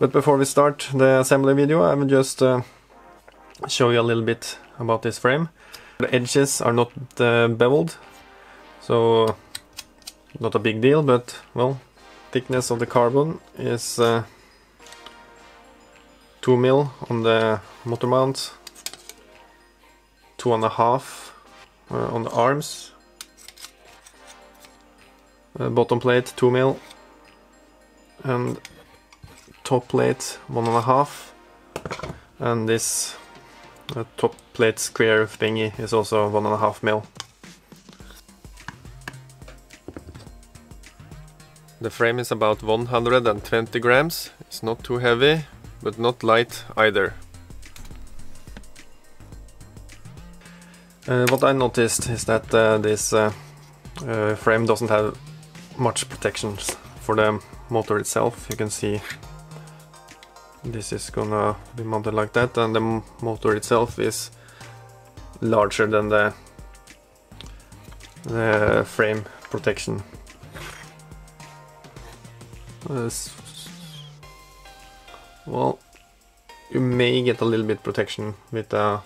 But before we start the assembly video, I will just show you a little bit about this frame. The edges are not beveled, so not a big deal, but well, thickness of the carbon is 2 mil on the motor mount, 2.5 on the arms, bottom plate 2 mil, and top plate 1.5, and this top plate square thingy is also 1.5 mil. The frame is about 120 grams. It's not too heavy, but not light either. What I noticed is that this frame doesn't have much protections for the motor itself. You can see this is gonna be mounted like that, and the motor itself is larger than the frame protection. Well, you may get a little bit protection with a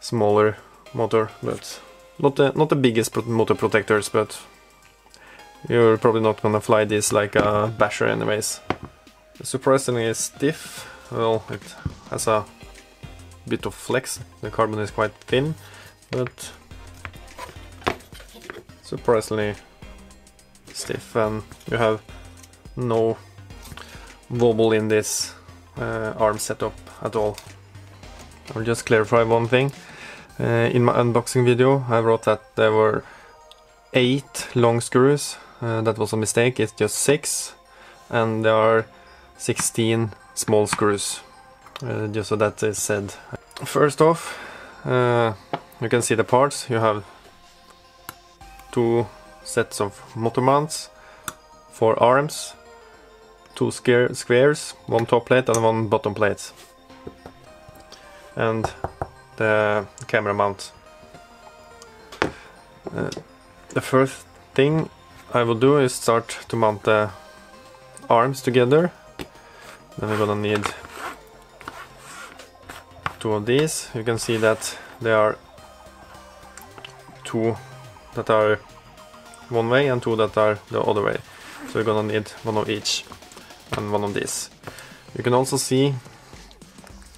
smaller motor, but not the biggest motor protectors, but you're probably not gonna fly this like a basher anyways. Surprisingly stiff. Well, it has a bit of flex. The carbon is quite thin, but surprisingly stiff, and you have no wobble in this arm setup at all. I'll just clarify one thing. In my unboxing video I wrote that there were 8 long screws. That was a mistake, it's just 6, and there are 16 small screws, just so that is said. First off, you can see the parts. You have 2 sets of motor mounts, 4 arms, 2 squares, 1 top plate and 1 bottom plate, and the camera mount. The first thing I will do is start to mount the arms together. Then we're gonna need 2 of these. You can see that there are 2 that are one way and 2 that are the other way. So we're gonna need 1 of each and 1 of these. You can also see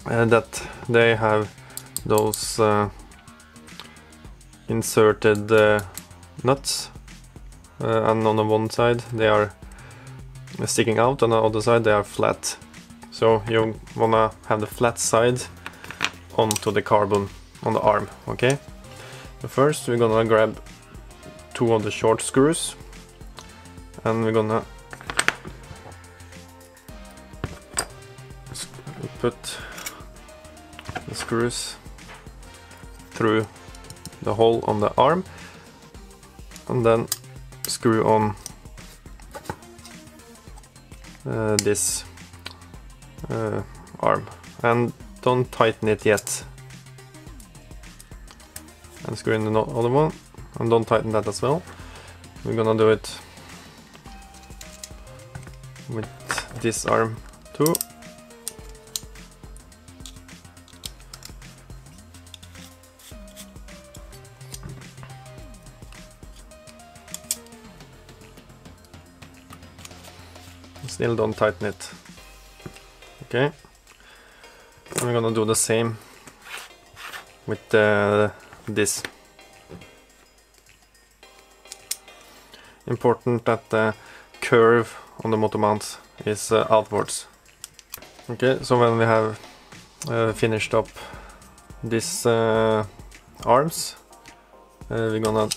that they have those inserted nuts, and on the one side they are sticking out, on the other side they are flat. So you wanna have the flat side onto the carbon on the arm, okay? But first we're gonna grab 2 of the short screws, and we're gonna put the screws through the hole on the arm, and then screw on this arm, and don't tighten it yet, and screw in the other one, and don't tighten that as well. We're gonna do it with this arm too, still don't tighten it. Okay, and we're gonna do the same with this. Important that the curve on the motor mount is outwards. Okay, so when we have finished up these arms, we're gonna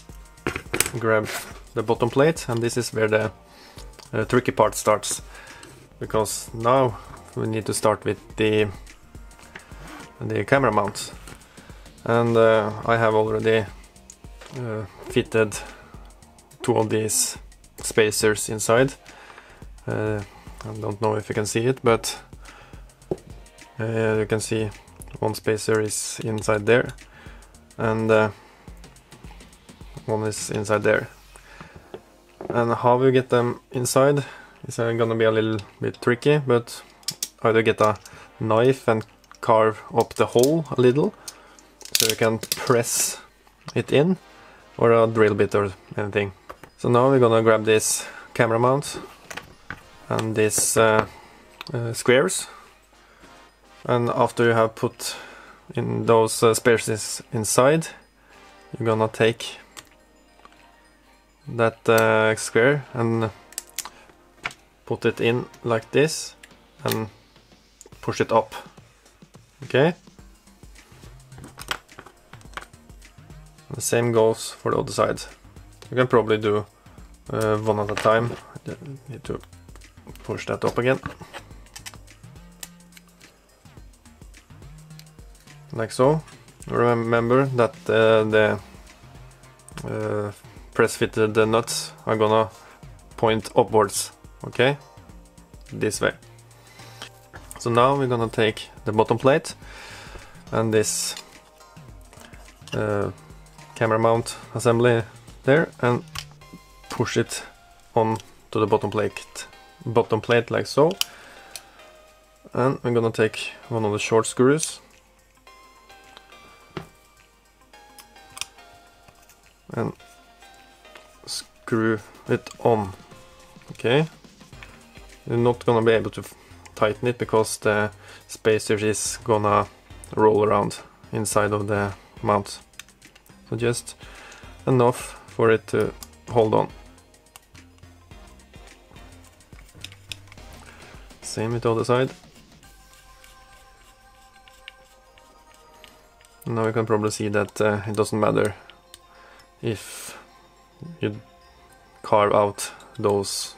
grab the bottom plate, and this is where the tricky part starts, because now we need to start with the camera mount, and I have already fitted 2 of these spacers inside. I don't know if you can see it, but you can see 1 spacer is inside there, and 1 is inside there. And how we get them inside is gonna be a little bit tricky, but either get a knife and carve up the hole a little, so you can press it in, or a drill bit or anything. So now we're gonna grab this camera mount and these squares, and after you have put in those spaces inside, you're gonna take that square and put it in like this and push it up. Okay, the same goes for the other side. You can probably do one at a time. You need to push that up again, like so. Remember that the press fitted nuts are gonna point upwards, okay, this way. So now we're gonna take the bottom plate and this camera mount assembly there and push it on to the bottom plate like so. And we're gonna take one of the short screws and screw it on. Okay, you're not gonna be able to tighten it because the spacer is gonna roll around inside of the mount. So just enough for it to hold on. Same with the other side. Now you can probably see that it doesn't matter if you carve out those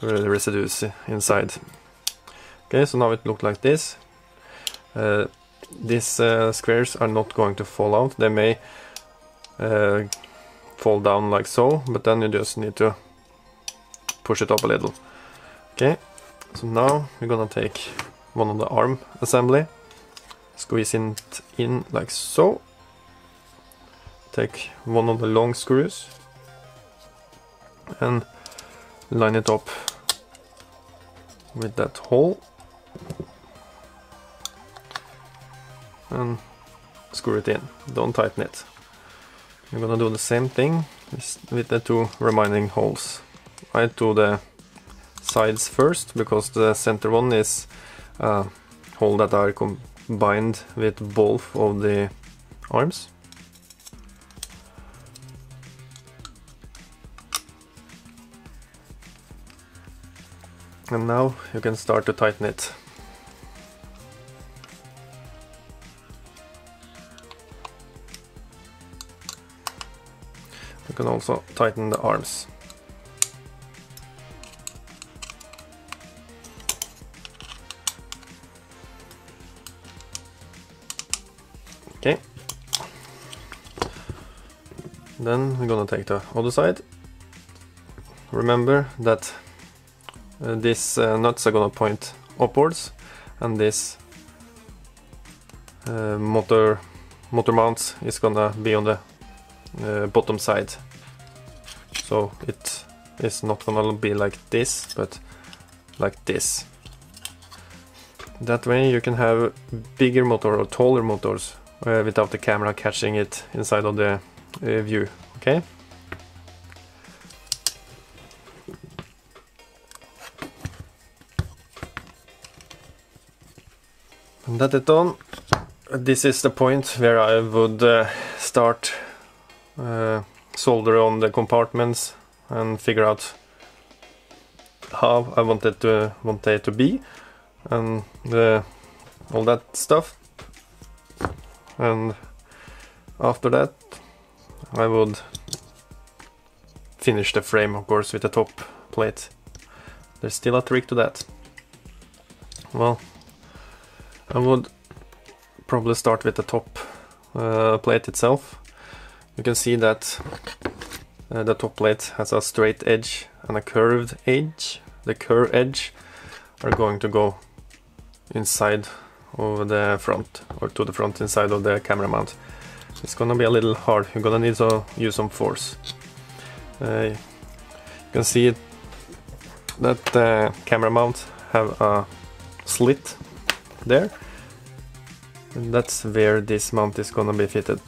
residues inside. Okay, so now it looks like this. These squares are not going to fall out. They may fall down like so, but then you just need to push it up a little. Okay, so now we're gonna take one of the arm assembly, squeeze it in like so. Take one of the long screws and line it up with that hole and screw it in. Don't tighten it. We're gonna do the same thing with the two remaining holes. I do the sides first because the center one is a hole that are combined with both of the arms. And now you can start to tighten it. You can also tighten the arms. Okay. Then we're gonna take the other side. Remember that these nuts are gonna point upwards, and this motor mount is gonna be on the bottom side. So it is not gonna be like this, but like this. That way you can have bigger motor or taller motors without the camera catching it inside of the view. Okay. That it done. This is the point where I would start solder on the compartments and figure out how I want it to be and all that stuff. And after that, I would finish the frame, of course, with the top plate. There's still a trick to that. Well, I would probably start with the top plate itself. You can see that the top plate has a straight edge and a curved edge. The curved edge are going to go inside of the front, or to the front inside of the camera mount. It's gonna be a little hard. You're gonna need to use some force. You can see that the camera mount have a slit there, and that's where this mount is gonna be fitted.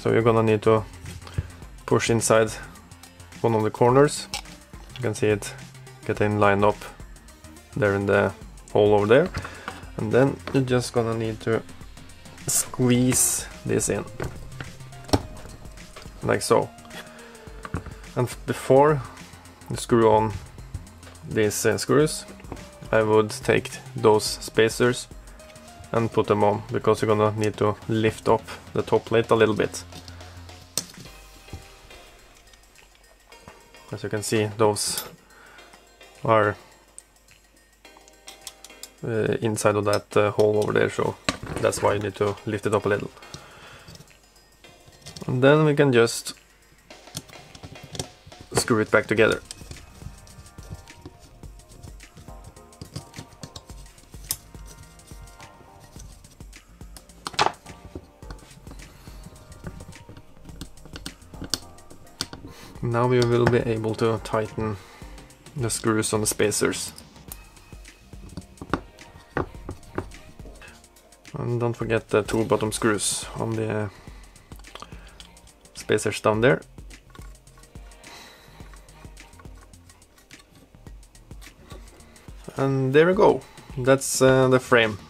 So you're gonna need to push inside one of the corners. You can see it getting lined up there in the hole over there, and then you're just gonna need to squeeze this in like so. And before you screw on these screws, I would take those spacers and put them on, because you're gonna need to lift up the top plate a little bit. As you can see, those are inside of that hole over there, so that's why you need to lift it up a little. And then we can just screw it back together. Now we will be able to tighten the screws on the spacers. And don't forget the two bottom screws on the spacers down there. And there we go. That's the frame.